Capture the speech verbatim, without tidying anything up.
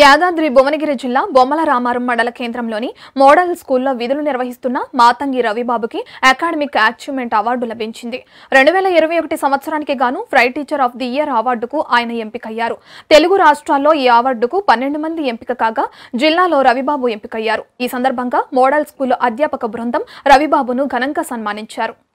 Yadadri Bhuvanagiri Jilla, Bommala Ramaram Mandala Kendramloni, Model School of Vidulu Nirvahistuna, Matangi Ravi Babuki, Academic Achievement Award Lavinchindi. Renduela Yervati Samatsaranke Ganu, Fried Teacher of the Year Award Duku, Aina Empikayaru. Telugu Rashtra lo Ee Award Duku, Panendamandi Empikakaga, Jilla lo Ravi Babu Empikayaru. Ee Sandarbhanga, Model School Adhyapaka Brundam, Ravi Babunu Gananka Sanmanincharu.